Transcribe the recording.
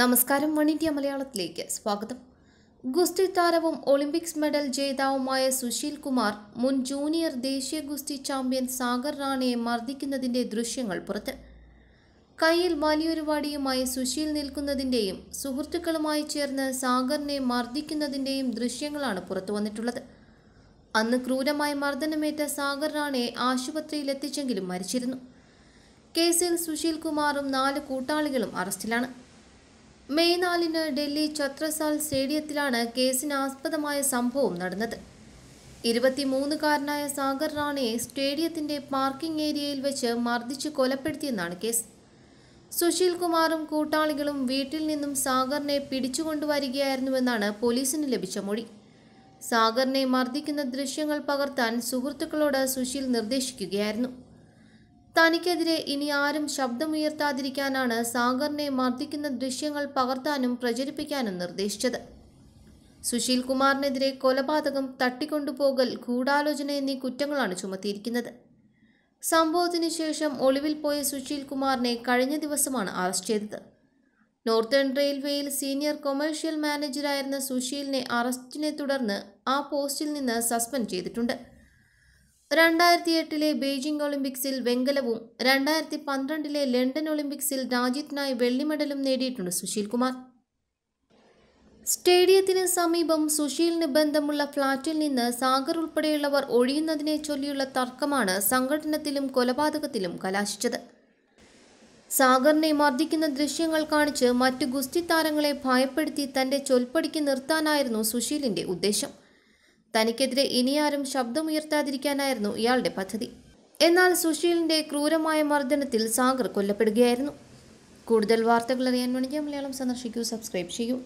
നമസ്കാരം one India മലയാളത്തിലേക്ക് സ്വാഗതം. ഗുസ്തി താരവും ഒളിമ്പിക്സ് മെഡൽ ജേതാവുമായ സുശീൽ കുമാർ മുൻ ജൂനിയർ ദേശീയ ഗുസ്തി ചാമ്പ്യൻ സാഗർ റാണയെ മർദ്ദിക്കുന്നതിൻ്റെ ദൃശ്യങ്ങൾ പുറത്ത്. കയ്യിൽ വലിയൊരു വടിയുമായി സുശീൽ നിൽക്കുന്നതിൻ്റെയും സുഹൃത്തുക്കളുമായി ചേർന്ന് സാഗറിനെ മർദ്ദിക്കുന്നതിൻ്റെയും ദൃശ്യങ്ങളാണ് പുറത്തു വന്നിട്ടുള്ളത്. അന്ന് ക്രൂരമായി മർദ്ദനമേറ്റ സാഗർ റാണയെ ആശുപത്രിയിൽ എത്തിച്ചെങ്കിലും മരിച്ചിരുന്നു. കേസിൽ സുശീൽ കുമാറും 4 കൂട്ടാളികളും അറസ്റ്റിലാണ്. മെയ് 4-ന് ഡൽഹി ഛത്രസാൽ സ്റ്റേഡിയത്തിലാണ് കേസിനാസ്പദമായ സംഭവം നടന്നത്. 23-കാരനായ സാഗർ റാണയെ സ്റ്റേഡിയത്തിൻ്റെ പാർക്കിംഗ് ഏരിയയിൽ വെച്ച് മർദ്ദിച്ച് കൊലപ്പെടുത്തിയെന്നാണ് കേസ്. സുശീൽ കുമാറും കൂട്ടാളികളും വീട്ടിൽ നിന്നും സാഗറിനെ പിടിച്ചുകൊണ്ടുവരികയായിരുന്നുവെന്നാണ് പോലീസിന് ലഭിച്ച മൊഴി. സാഗറിനെ മർദ്ദിക്കുന്ന ദൃശ്യങ്ങൾ പകർത്താൻ സുഹൃത്തുക്കളോട് സുശീൽ നിർദ്ദേശിക്കുകയായിരുന്നു. തനിക്കെതിരെ ഇനി ആരും ശബ്ദമുയർത്താതിരിക്കാനാണ് സാഗറിനെ മർദ്ദിക്കുന്ന ദൃശ്യങ്ങൾ പകർത്താനും പ്രചരിപ്പിക്കാനും നിർദ്ദേശിച്ചത്. സുശീൽ കുമാറിനെതിരെ കൊലപാതകം, തട്ടിക്കൊണ്ടുപോകൽ, ഗൂഢാലോചന എന്നീ കുറ്റങ്ങളാണ് ചുമത്തിയിരിക്കുന്നത്. സംഭവത്തിന് ശേഷം ഒളിവിൽ പോയ സുശീൽ കുമാറിനെ കഴിഞ്ഞ ദിവസമാണ് അറസ്റ്റ് ചെയ്തത്. നോർത്തേൺ റെയിൽവേയിൽ സീനിയർ കൊമേഴ്ഷ്യൽ മാനേജറായിരുന്ന സുശീലിനെ അറസ്റ്റിനെ തുടർന്ന് ആ പോസ്റ്റിൽ നിന്ന് സസ്പെൻഡ് ചെയ്തിട്ടുണ്ട്. 2008-ലെ ബെയ്ജിംഗ് ഒളിമ്പിക്സിൽ വെങ്കലവും 2012-ലെ ലണ്ടൻ ഒളിമ്പിക്സിൽ രാജ്യത്തിനായി വെള്ളി മെഡലും നേടിയിട്ടുണ്ട് സുശീൽ കുമാർ. സ്റ്റേഡിയത്തിന് സമീപം സുശീലിന് ബന്ധമുള്ള ഫ്ളാറ്റിൽ നിന്ന് സാഗർ ഉൾപ്പെടെയുള്ളവർ ഒഴിയുന്നതിനെ ചൊല്ലിയുള്ള തർക്കമാണ് സംഘട്ടനത്തിലും കൊലപാതകത്തിലും കലാശിച്ചത്. സാഗറിനെ മർദ്ദിക്കുന്ന ദൃശ്യങ്ങൾ കാണിച്ച് മറ്റു ഗുസ്തി താരങ്ങളെ ഭയപ്പെടുത്തി തൻ്റെ ചൊൽപ്പടിക്ക് നിർത്താനായിരുന്നു സുശീലിൻ്റെ ഉദ്ദേശം. തനിക്കെതിരെ ഇനിയാരും ശബ്ദമുയർത്താതിരിക്കാനായിരുന്നു ഇയാളുടെ പദ്ധതി. എന്നാൽ സുശീലിൻ്റെ ക്രൂരമായ മർദ്ദനത്തിൽ സാഗർ കൊല്ലപ്പെടുകയായിരുന്നു. കൂടുതൽ വാർത്തകൾ അറിയാൻ മലയാളം സന്ദർശിക്കൂ, സബ്സ്ക്രൈബ് ചെയ്യൂ.